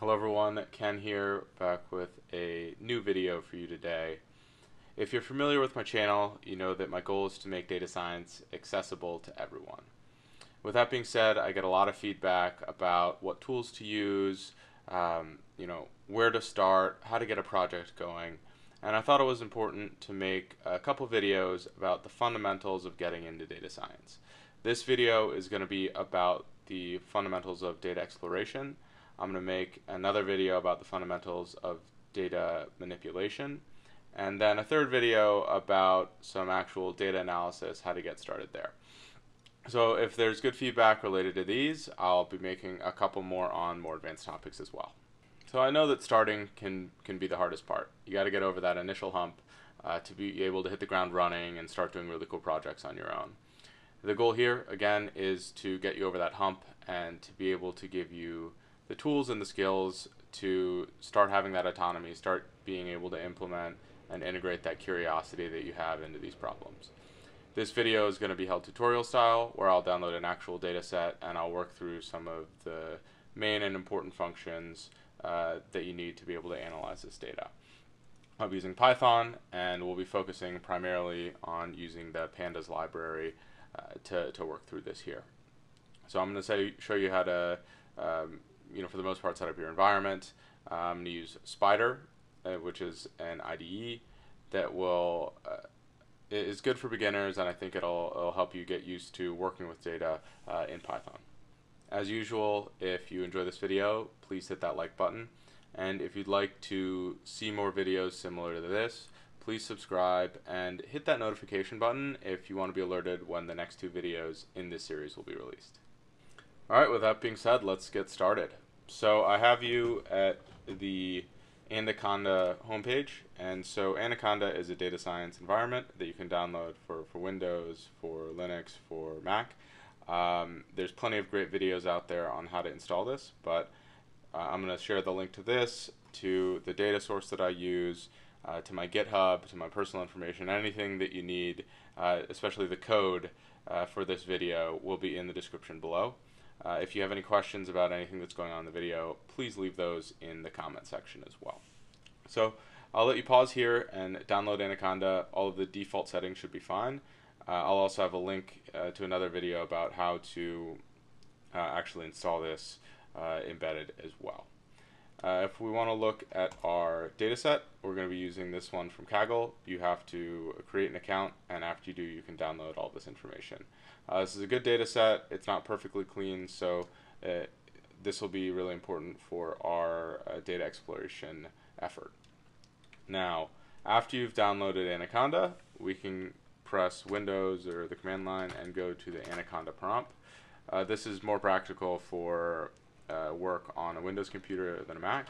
Hello everyone, Ken here, back with a new video for you today. If you're familiar with my channel, you know that my goal is to make data science accessible to everyone. With that being said, I get a lot of feedback about what tools to use, where to start, how to get a project going, and I thought it was important to make a couple videos about the fundamentals of getting into data science. This video is going to be about the fundamentals of data exploration. I'm going to make another video about the fundamentals of data manipulation, and then a third video about some actual data analysis, how to get started there. So if there's good feedback related to these, I'll be making a couple more on more advanced topics as well. So I know that starting can be the hardest part. You got to get over that initial hump to be able to hit the ground running and start doing really cool projects on your own. The goal here, again, is to get you over that hump and to be able to give you the tools and the skills to start having that autonomy, start being able to implement and integrate that curiosity that you have into these problems. This video is going to be held tutorial style, where I'll download an actual data set and I'll work through some of the main and important functions that you need to be able to analyze this data. I'll be using Python, and we'll be focusing primarily on using the pandas library to work through this here. So I'm going to show you how to, for the most part, set up your environment. I'm going to use Spyder, which is an IDE that will is good for beginners, and I think it'll help you get used to working with data in Python. As usual, if you enjoy this video, please hit that like button. And if you'd like to see more videos similar to this, please subscribe and hit that notification button if you want to be alerted when the next two videos in this series will be released. All right, with that being said, let's get started. So I have you at the Anaconda homepage, and so Anaconda is a data science environment that you can download for Windows, for Linux, for Mac. There's plenty of great videos out there on how to install this, but I'm going to share the link to this, to the data source that I use, to my GitHub, to my personal information. Anything that you need, especially the code for this video, will be in the description below. If you have any questions about anything that's going on in the video, please leave those in the comment section as well. So I'll let you pause here and download Anaconda. All of the default settings should be fine. I'll also have a link to another video about how to actually install this embedded as well. If we want to look at our data set, we're going to be using this one from Kaggle. You have to create an account, and after you do, you can download all this information. This is a good data set. It's not perfectly clean, so this will be really important for our data exploration effort. Now, after you've downloaded Anaconda, we can press Windows or the command line and go to the Anaconda prompt. This is more practical for work on a Windows computer than a Mac,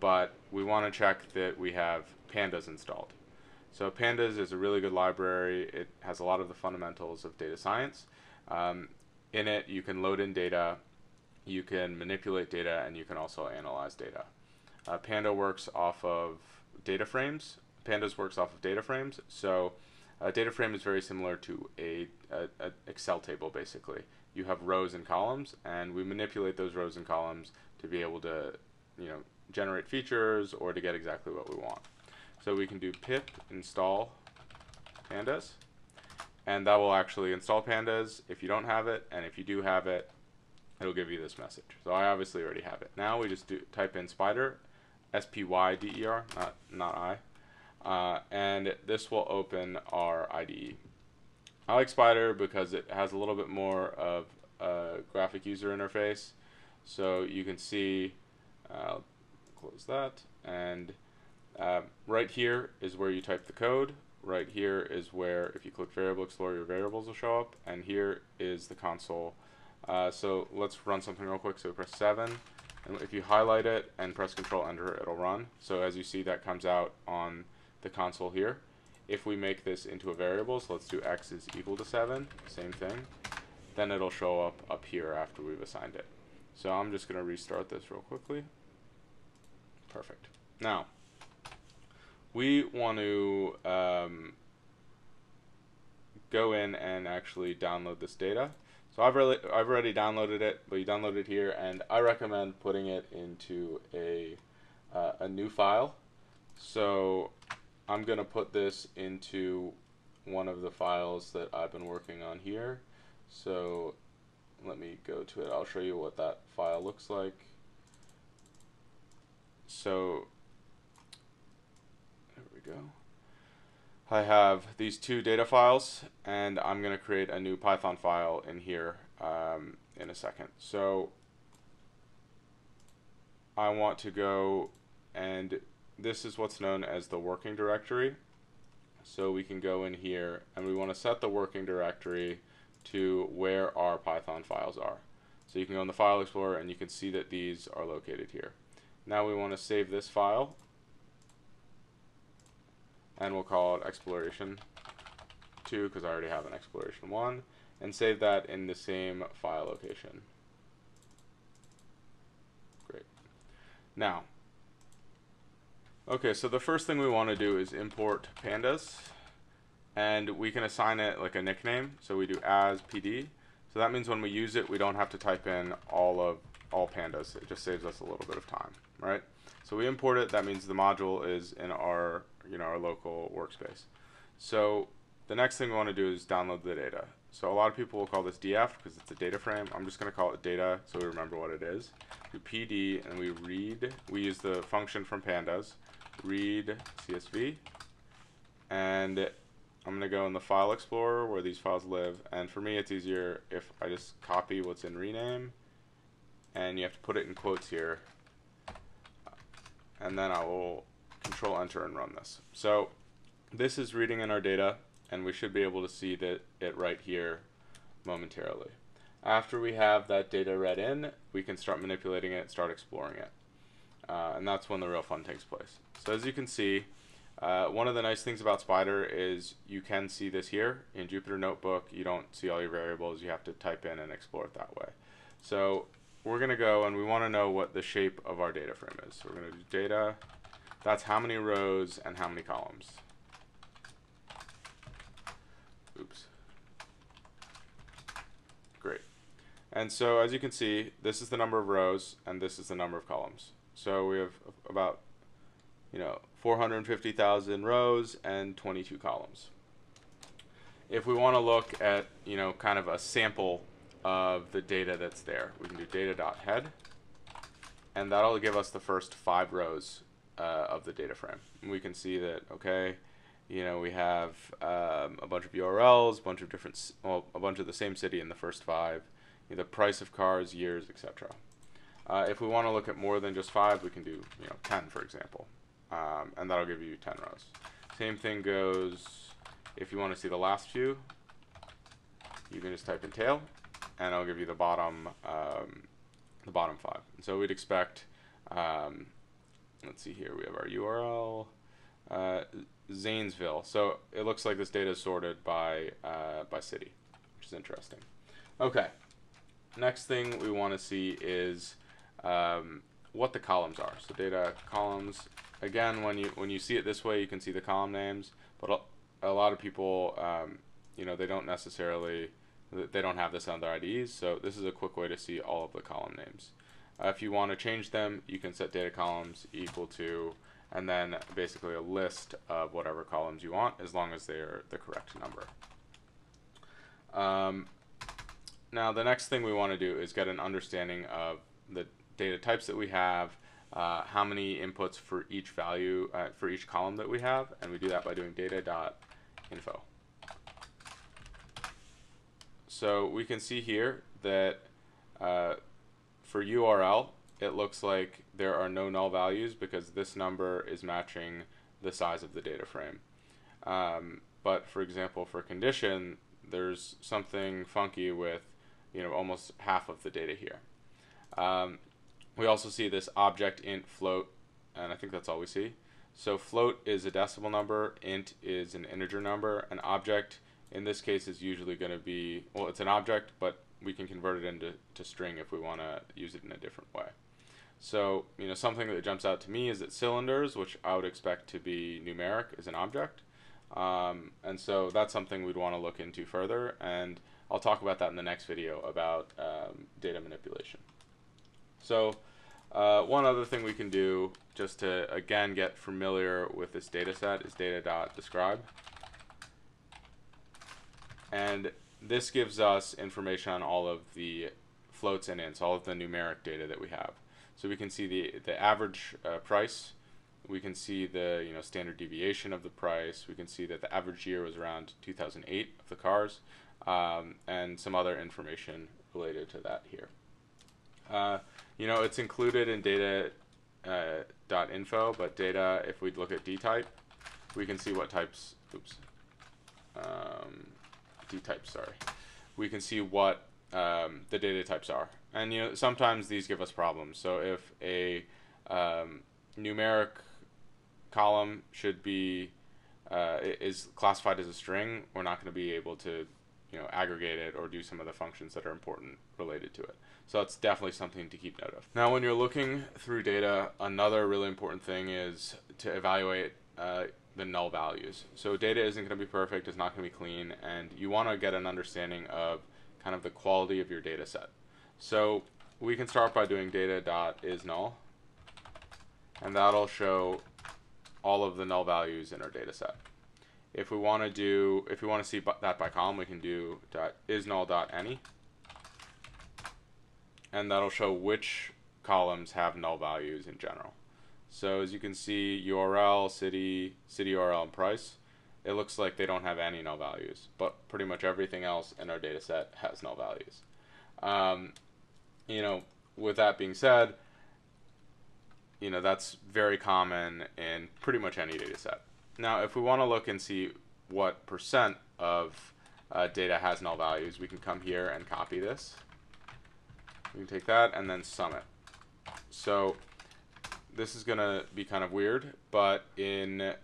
but we want to check that we have pandas installed. So pandas is a really good library. It has a lot of the fundamentals of data science. In it, you can load in data, you can manipulate data, and you can also analyze data. Panda works off of data frames. Pandas works off of data frames. So a data frame is very similar to an Excel table, basically. You have rows and columns, and we manipulate those rows and columns to be able to, generate features or to get exactly what we want. So we can do pip install pandas, and that will actually install pandas if you don't have it, and if you do have it, it'll give you this message. So I obviously already have it. Now we just type in Spyder, S-P-Y-D-E-R, not I, and this will open our IDE. I like Spyder because it has a little bit more of a graphic user interface, so you can see, I'll close that, and right here is where you type the code, right here is where, if you click Variable Explorer, your variables will show up, and here is the console. So let's run something real quick, so press 7, and if you highlight it and press Control Enter, it'll run. So as you see, that comes out on the console here. If we make this into a variable, so let's do x is equal to 7, same thing, then it'll show up here after we've assigned it. So I'm just going to restart this real quickly. Perfect. Now, we want to go in and actually download this data. So So I've already downloaded it, but you download it here, and I recommend putting it into a new file. So I'm gonna put this into one of the files that I've been working on here. So let me go to it. I'll show you what that file looks like. So there we go. I have these two data files, and I'm going to create a new Python file in here in a second. So I want to go, and this is what's known as the working directory. So we can go in here, and we want to set the working directory to where our Python files are. So you can go in the File Explorer, and you can see that these are located here. Now we want to save this file, and we'll call it exploration 2 because I already have an exploration 1, and save that in the same file location. Great. Now, okay, so the first thing we want to do is import pandas, and we can assign it like a nickname. So we do as pd, so that means when we use it, we don't have to type in all pandas. It just saves us a little bit of time, right? So we import it. That means the module is in our, you know, our local workspace. So the next thing we want to do is download the data. So a lot of people will call this df because it's a data frame. I'm just going to call it data so we remember what it is. Do pd, and we read. We use the function from pandas, read CSV, and I'm going to go in the File Explorer where these files live. And for me, it's easier if I just copy what's in rename, and you have to put it in quotes here, and then I will Control Enter and run this. So this is reading in our data, and we should be able to see that it right here momentarily. After we have that data read in, we can start manipulating it, start exploring it, and that's when the real fun takes place. So as you can see, one of the nice things about Spyder is you can see this here. In Jupyter Notebook, you don't see all your variables. You have to type in and explore it that way. So we're going to go, and we want to know what the shape of our data frame is. So we're going to do data. That's how many rows and how many columns. Oops. Great. And so as you can see, this is the number of rows and this is the number of columns. So we have about, you know, 450,000 rows and 22 columns. If we want to look at, you know, kind of a sample of the data that's there, we can do data.head, and that'll give us the first 5 rows of the data frame. And we can see that, okay, you know, we have a bunch of URLs, a bunch of different, well, a bunch of the same city in the first 5, you know, the price of cars, years, etc. If we want to look at more than just 5, we can do, you know, 10, for example, and that'll give you 10 rows. Same thing goes if you want to see the last few. You can just type in tail, and I'll give you the bottom 5. And so we'd expect, let's see here, we have our URL, Zanesville. So it looks like this data is sorted by city, which is interesting. Okay, next thing we want to see is what the columns are. So data columns. Again, when you see it this way, you can see the column names. But a lot of people, you know, they don't necessarily. They don't have this on their IDEs, so this is a quick way to see all of the column names. If you want to change them, you can set data columns equal to, and then basically a list of whatever columns you want, as long as they are the correct number. Now the next thing we want to do is get an understanding of the data types that we have, how many inputs for each value, for each column that we have, and we do that by doing data.info. So we can see here that for URL, it looks like there are no null values because this number is matching the size of the data frame. But for example, for condition, there's something funky with, you know, almost half of the data here. We also see this object int float, and I think that's all we see. So float is a decimal number, int is an integer number, an object in this case is usually going to be, well, it's an object, but we can convert it into string if we want to use it in a different way. So, you know, something that jumps out to me is that cylinders, which I would expect to be numeric, is an object. And so that's something we'd want to look into further. And I'll talk about that in the next video about data manipulation. So one other thing we can do just to, again, get familiar with this data set is data.describe. And this gives us information on all of the floats and ints, all of the numeric data that we have. So we can see the average price. We can see the standard deviation of the price. We can see that the average year was around 2008 of the cars, and some other information related to that here. It's included in data.info, but data, if we look at dtype, we can see what types, we can see what the data types are. And sometimes these give us problems. So if a numeric column should be is classified as a string, we're not going to be able to aggregate it or do some of the functions that are important related to it. So that's definitely something to keep note of. Now, when you're looking through data, another really important thing is to evaluate the null values. So data isn't going to be perfect, it's not going to be clean, and you want to get an understanding of kind of the quality of your data set. So we can start by doing data.isNull, and that'll show all of the null values in our data set. If we want to do, if we want to see that by column, we can do .isNull.any, and that'll show which columns have null values in general. So as you can see, URL, city URL, and price, it looks like they don't have any null values, but pretty much everything else in our data set has null values. With that being said, that's very common in pretty much any data set. Now, if we want to look and see what percent of data has null values, we can come here and copy this. We can take that and then sum it. So this is going to be kind of weird, but in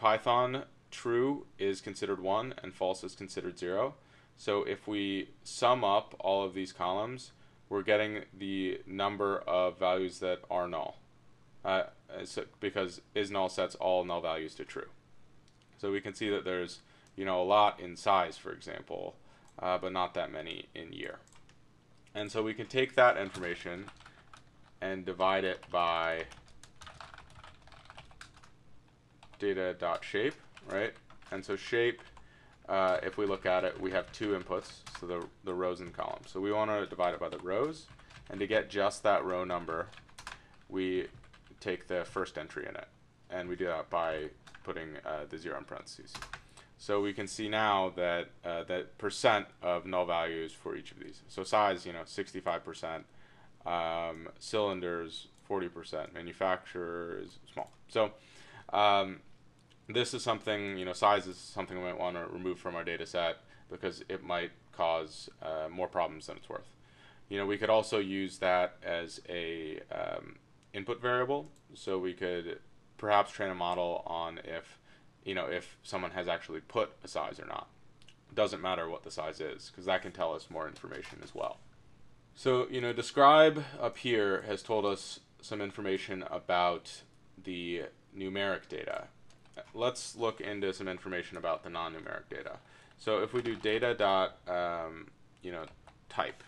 Python, true is considered 1 and false is considered 0. So if we sum up all of these columns, we're getting the number of values that are null, because isNull sets all null values to true. So we can see that there's a lot in size, for example, but not that many in year. And so we can take that information and divide it by data.shape, right? And so shape, if we look at it, we have two inputs, so the rows and columns. So we want to divide it by the rows, and to get just that row number, we take the first entry in it, and we do that by putting the 0 in parentheses. So we can see now that that percent of null values for each of these. So size, 65%. Cylinders, 40%. Manufacturer is small. So this is something, size is something we might want to remove from our data set because it might cause more problems than it's worth. We could also use that as a input variable. So we could perhaps train a model on if, if someone has actually put a size or not. It doesn't matter what the size is because that can tell us more information as well. So, describe up here has told us some information about the numeric data. Let's look into some information about the non-numeric data. So if we do data dot, type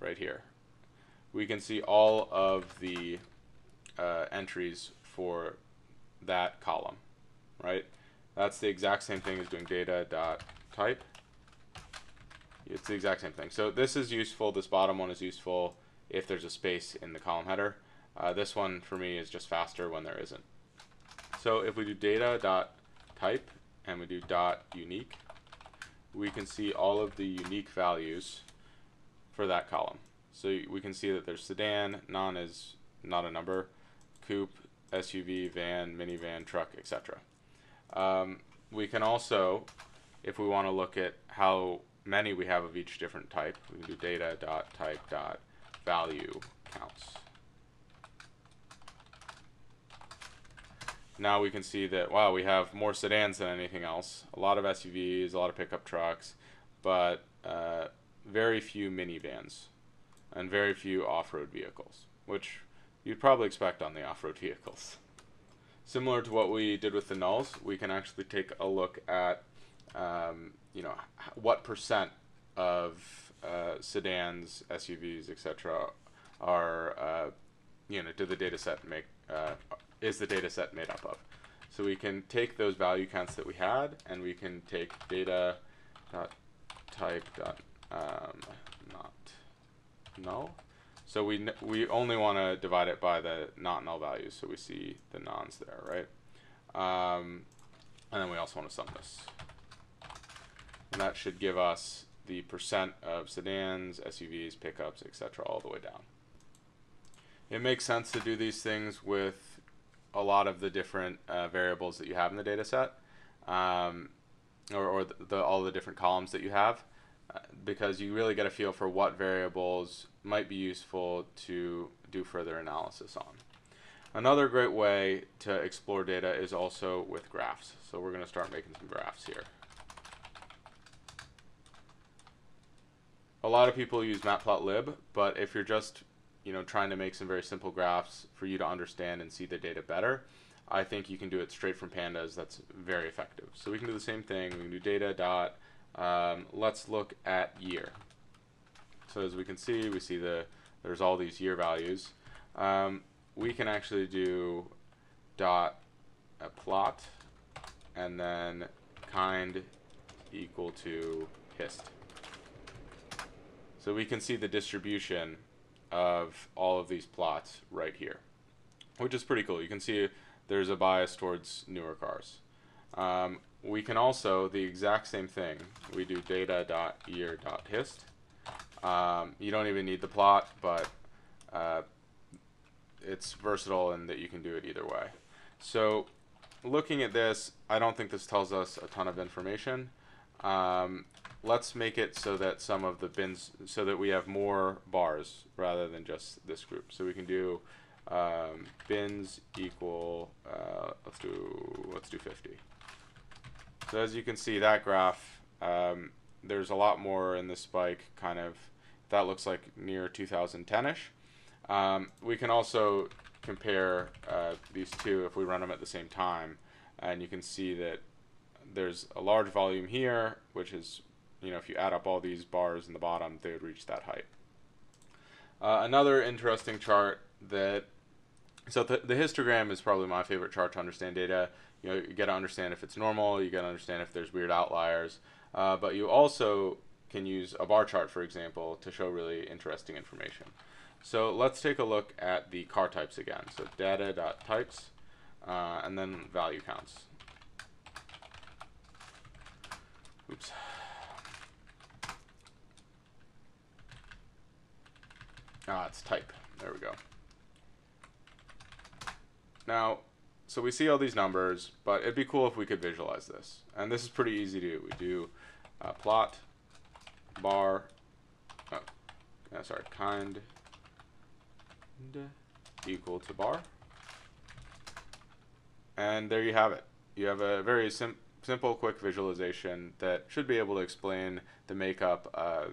right here, we can see all of the entries for that column, right? That's the exact same thing as doing data dot type. It's the exact same thing. So this is useful. This bottom one is useful if there's a space in the column header. This one for me is just faster when there isn't. So if we do data.type and we do .unique, we can see all of the unique values for that column. So we can see that there's sedan, non is not a number, coupe, SUV, van, minivan, truck, etc. We can also, if we want to look at how many we have of each different type, we can do data.type.value counts. Now we can see that, wow, we have more sedans than anything else, a lot of SUVs, a lot of pickup trucks, but very few minivans and very few off-road vehicles, which you'd probably expect on the off-road vehicles. Similar to what we did with the nulls, we can actually take a look at you know, what percent of sedans, SUVs, etc., are you know, is the data set made up of? So we can take those value counts that we had, and we can take data dot type dot not null. So we only want to divide it by the not null values, so we see the nons there, right? And then we also want to sum this, and that should give us the percent of sedans, SUVs, pickups, etc., all the way down. It makes sense to do these things with a lot of the different variables that you have in the data set, or all the different columns that you have, because you really get a feel for what variables might be useful to do further analysis on. Another great way to explore data is also with graphs. So we're going to start making some graphs here. A lot of people use matplotlib, but if you're just, you know, trying to make some very simple graphs for you to understand and see the data better, I think you can do it straight from pandas. That's very effective. So we can do the same thing. We can do data dot. Let's look at year. So as we can see, there's all these year values. We can actually do dot a plot and then kind equal to hist. So we can see the distribution of all of these plots right here, which is pretty cool. You can see there's a bias towards newer cars. We can also, the exact same thing, we do data.year.hist. You don't even need the plot, but it's versatile in that you can do it either way. So looking at this, I don't think this tells us a ton of information. Let's make it so that some of the bins, so that we have more bars rather than just this group. So we can do bins equal, let's do 50. So as you can see, that graph, there's a lot more in this spike, kind of, that looks like near 2010-ish. We can also compare these two if we run them at the same time, and you can see that there's a large volume here, which is, you know, if you add up all these bars in the bottom, they would reach that height. Another interesting chart that, so the histogram is probably my favorite chart to understand data. You know, you got to understand if it's normal, you got to understand if there's weird outliers, but you also can use a bar chart, for example, to show really interesting information. So let's take a look at the car types again. So data.types, and then value counts. Oops. Ah, it's type. There we go. Now, so we see all these numbers, but it'd be cool if we could visualize this. And this is pretty easy to do. We do plot bar, kind equal to bar. And there you have it. You have a very simple, quick visualization that should be able to explain the makeup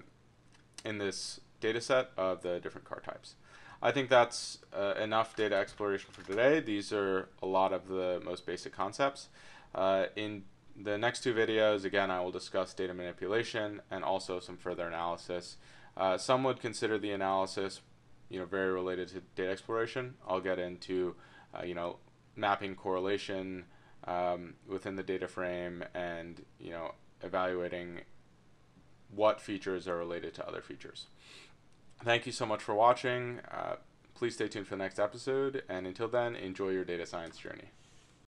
in this data set of the different car types. I think that's enough data exploration for today. These are a lot of the most basic concepts. In the next two videos, again, I will discuss data manipulation and also some further analysis. Some would consider the analysis, you know, very related to data exploration. I'll get into, you know, mapping correlation within the data frame and, you know, evaluating what features are related to other features. Thank you so much for watching. Please stay tuned for the next episode, and until then, enjoy your data science journey.